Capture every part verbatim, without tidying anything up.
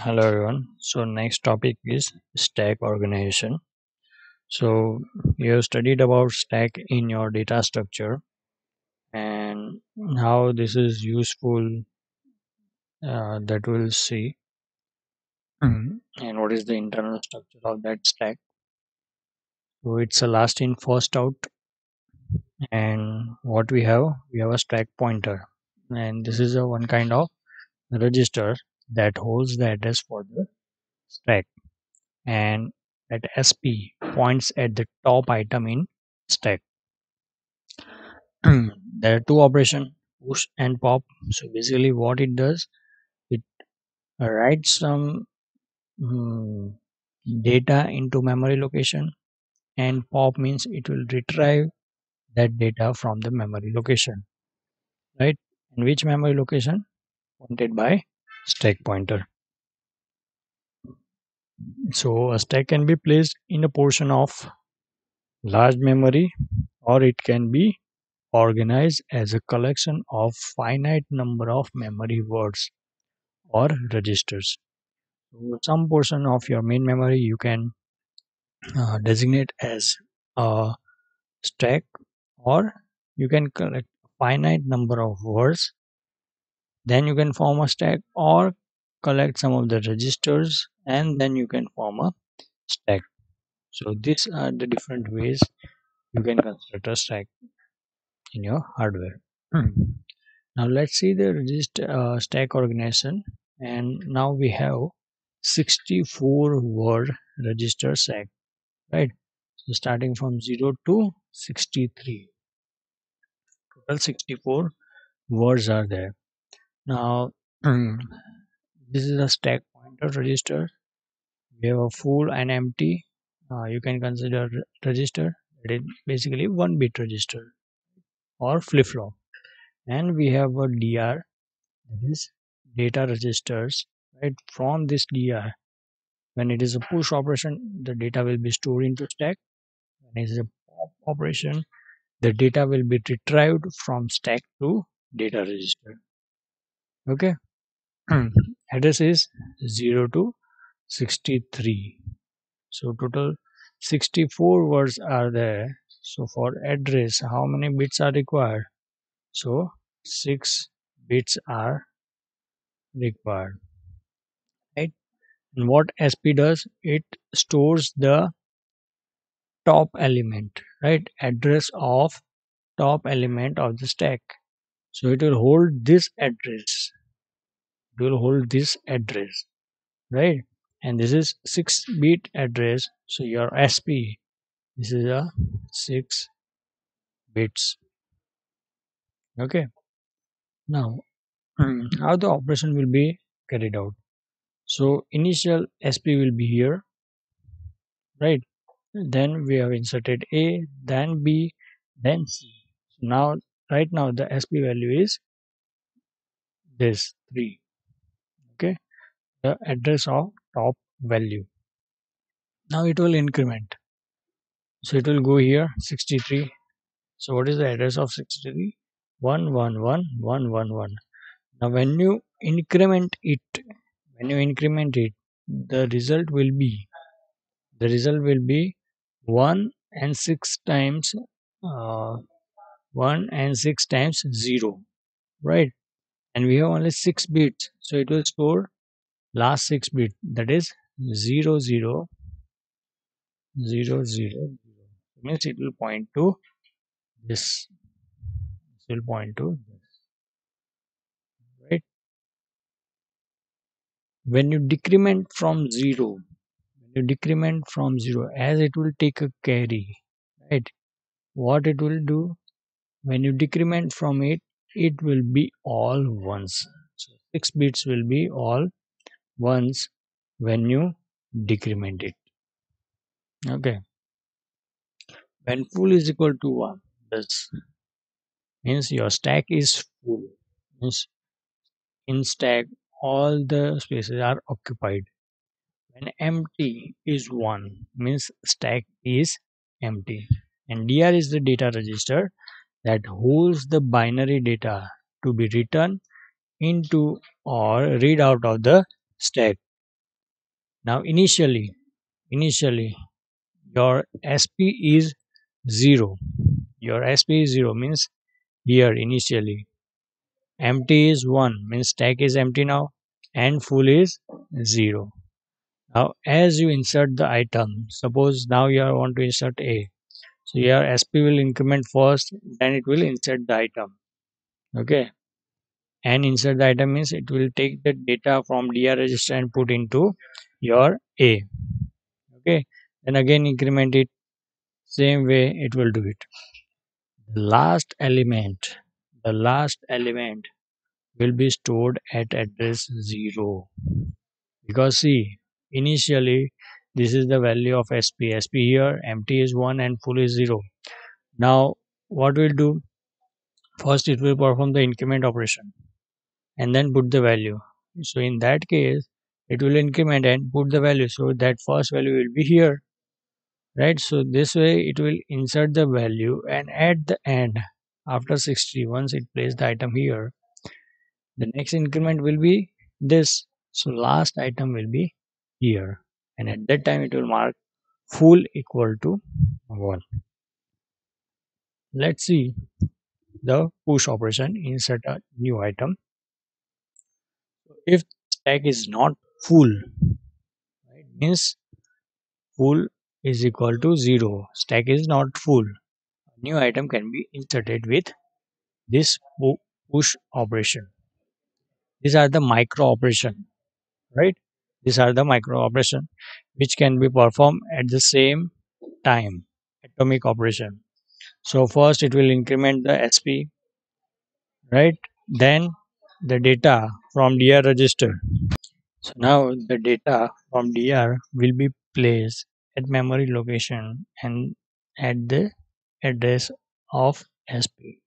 Hello everyone. So next topic is stack organization. So you have studied about stack in your data structure and how this is useful, uh, that we'll see, Mhm. and what is the internal structure of that stack. So it's a last in first out, and what we have we have a stack pointer, and this is a one kind of register that holds the address for the stack, and that S P points at the top item in stack. There are two operations, push and pop. So basically what it does, it writes some mm, data into memory location, and pop means it will retrieve that data from the memory location, right? And which memory location? Pointed by stack pointer. So a stack can be placed in a portion of large memory, or it can be organized as a collection of finite number of memory words or registers. So some portion of your main memory you can uh, designate as a stack, or you can collect a finite number of words, then you can form a stack, or collect some of the registers and then you can form a stack. So these are the different ways you can construct a stack in your hardware. Hmm. Now let's see the register uh, stack organization, and now we have sixty-four word register stack, right? So starting from zero to sixty-three, total sixty-four words are there. Now this is a stack pointer register. We have a full and empty. Uh, you can consider re- register. It is basically one bit register or flip flop, and we have a D R, that is data registers, right? From this D R, when it is a push operation, the data will be stored into stack. When it is a pop operation, the data will be retrieved from stack to data register. Okay. Address is zero to sixty-three. So total sixty-four words are there. So for address, how many bits are required? So six bits are required, right? And what S P does, it stores the top element, right? Address of top element of the stack. So it will hold this address. It will hold this address, right? And this is six bit address. So your S P, this is a six bits. Okay. Now how the operation will be carried out. So initial S P will be here, right? Then we have inserted A, then B, then C. Now right now the S P value is this three. Okay, the address of top value. Now it will increment. So it will go here sixty-three. So what is the address of sixty-three? one one one one one one. Now when you increment it, when you increment it, the result will be the result will be one and six times uh, one and six times zero, right? And we have only six bits, so it will store last six bit, that is zero zero zero zero zero. Means it will point to this. It will point to this, right? When you decrement from zero, when you decrement from zero, as it will take a carry, right? What it will do, when you decrement from it, it will be all ones. So six bits will be all ones when you decrement it. Okay. When full is equal to one, this means your stack is full. Means in stack all the spaces are occupied. When empty is one, means stack is empty. And D R is the data register that holds the binary data to be written into or read out of the stack. Now initially, initially your S P is zero. Your S P is zero means here initially. Empty is one means stack is empty now, and full is zero. Now as you insert the item, suppose now you want to insert A. So your S P will increment first, then it will insert the item. Okay. And insert the item means it will take the data from D R register and put into your A. Okay. Then again increment it. Same way it will do it. The last element, the last element will be stored at address zero. Because see, initially this is the value of S P. S P here, empty is one and full is zero. Now what we'll do? First it will perform the increment operation and then put the value. So in that case, it will increment and put the value. So that first value will be here, right? So this way it will insert the value, and at the end, after sixty, once it places the item here, the next increment will be this. So last item will be here, and at that time it will mark full equal to one. Let's see the push operation, insert a new item. If stack is not full, right, means full is equal to zero, stack is not full, new item can be inserted with this push operation. These are the micro operation, right? These are the micro operation which can be performed at the same time, atomic operation. So first it will increment the S P, right? Then the data from D R register. So now the data from D R will be placed at memory location and at the address of S P,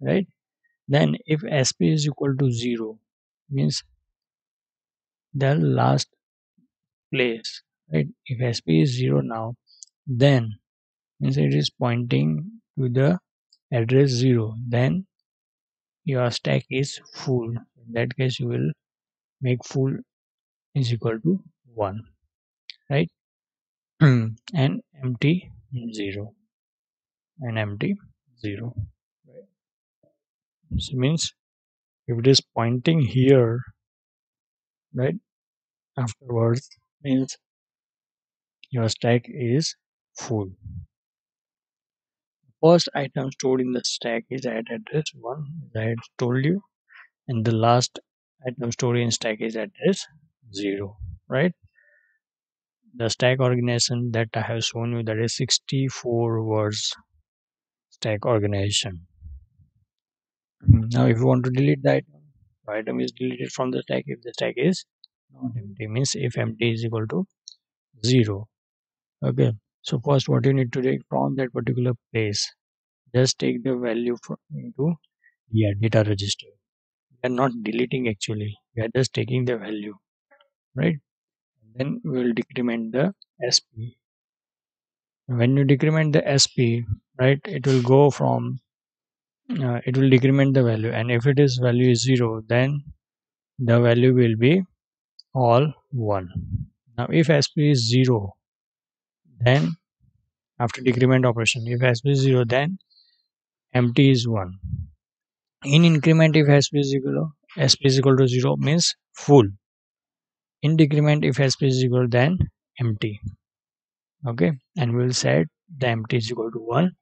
right? Then if S P is equal to zero, means the last place, right? If S P is zero now, then means it is pointing to the address zero, then your stack is full. In that case, you will make full is equal to one, right? And empty zero, and empty zero, right? So means if it is pointing here, right, afterwards means your stack is full. First item stored in the stack is at address one, as I had told you, and the last item stored in stack is at address zero, right? The stack organization that I have shown you, that is sixty-four words stack organization. Mm-hmm. Now if you want to delete the item, the item is deleted from the stack if the stack is not empty, means if empty is equal to zero. Okay, so first what you need to take from that particular place, just take the value from into your data register. We are not deleting actually, we are just taking the value, right? Then we will decrement the S P. When you decrement the S P, right, it will go from uh, it will decrement the value, and if it is value is zero, then the value will be all one. Now if S P is zero, then after decrement operation, if S P is zero, then empty is one. In increment, if S P is equal to S P is equal to zero, means full. In decrement, if S P is equal then empty. Okay, and we will set the empty is equal to one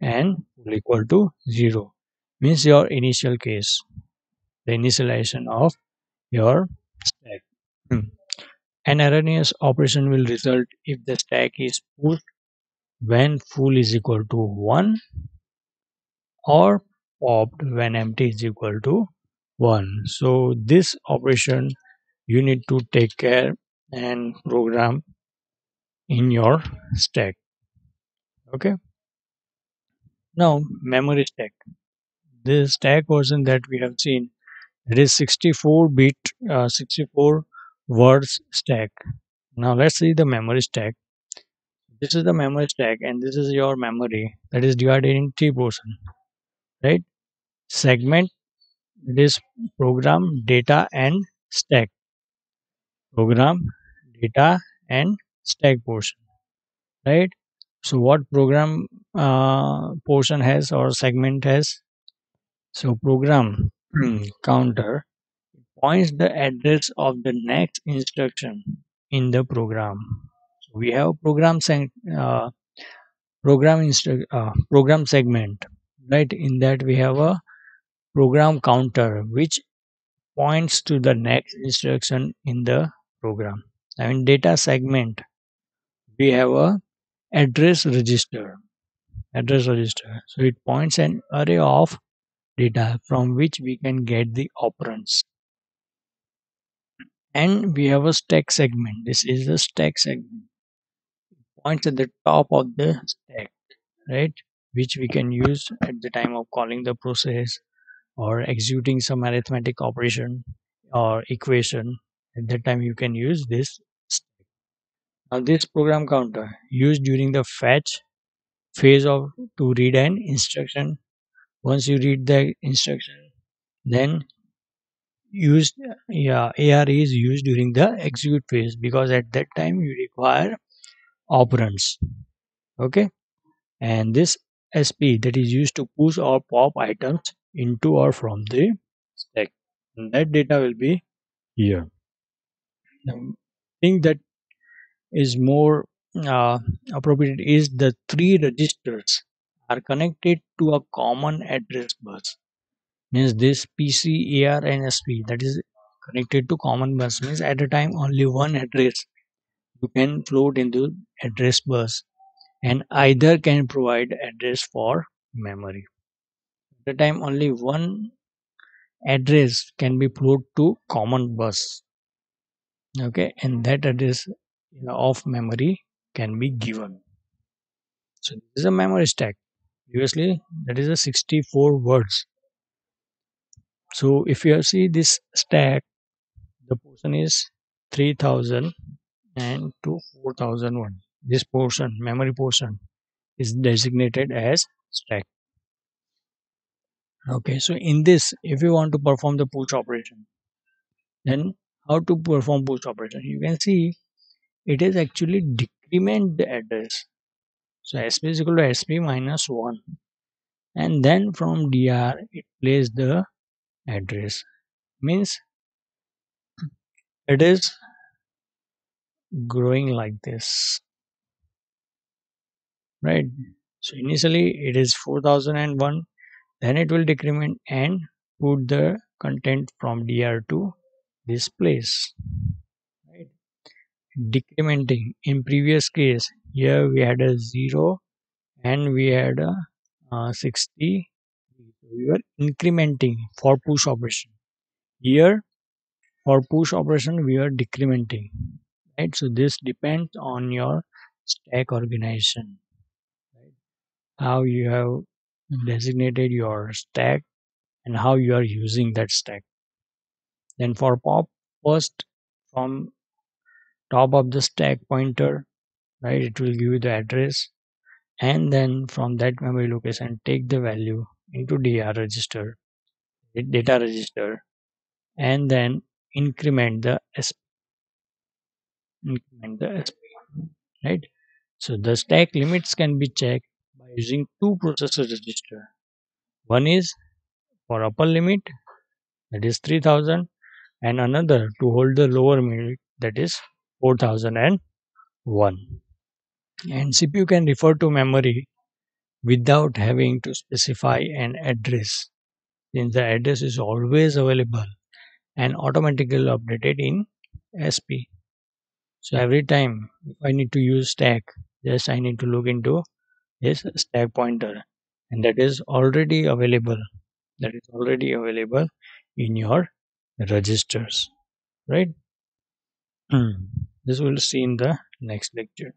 and will equal to zero, means your initial case, the initialization of your stack. Hmm. An erroneous operation will result if the stack is pushed when full is equal to one, or popped when empty is equal to one. So this operation you need to take care and program in your stack. Okay. Now memory stack. This stack version that we have seen, it is sixty-four bit, uh, sixty-four words stack. Now let's see the memory stack. This is the memory stack, and this is your memory that is divided in three portions, right? Segment, it is program, data, and stack. Program, data and stack portion, right? So what program uh, portion has or segment has? So program counter points the address of the next instruction in the program. So we have program uh, program instru uh, program segment, right? In that we have a program counter which points to the next instruction in the program. Now in data segment we have a address register, address register. So it points an array of data from which we can get the operands. And we have a stack segment. This is the stack segment. It points at the top of the stack, right? Which we can use at the time of calling the process or executing some arithmetic operation or equation. At that time you can use this stack. Now this program counter used during the fetch phase of to read an instruction. Once you read the instruction, then used yeah, A R is used during the execute phase, because at that time you require operands. Okay, and this S P that is used to push or pop items into or from the stack, and that data will be here. The thing that is more uh, appropriate is the three registers are connected to a common address bus. Means this P C, A R and S P that is connected to common bus, means at a time only one address you can float into address bus, and either can provide address for memory. At a time only one address can be floated to common bus, okay, and that address of memory can be given. So this is a memory stack. Previously that is a sixty-four words. So if you see this stack, the portion is three thousand and to four thousand one. This portion, memory portion, is designated as stack. Okay, so in this, if you want to perform the push operation, then how to perform push operation? You can see it is actually decrement the address. So S P is equal to S P minus one, and then from D R it plays the address, means it is growing like this, right? So initially it is four thousand one, then it will decrement and put the content from D R to this place, right? Decrementing. In previous case here we had a zero and we had a uh, sixty. We were incrementing for push operation. Here for push operation we are decrementing, right? So this depends on your stack organization, right? How you have designated your stack and how you are using that stack. Then for pop, first from top of the stack pointer, right, it will give you the address, and then from that memory location take the value into D R register, data register, and then increment the S P, increment the S P, right? So the stack limits can be checked by using two processor register. One is for upper limit, that is three thousand, and another to hold the lower limit, that is four thousand one. And C P U can refer to memory without having to specify an address, since the address is always available and automatically updated in S P. So every time if I need to use stack, just I need to look into this stack pointer, and that is already available, that is already available in your registers, right? This we'll see in the next lecture.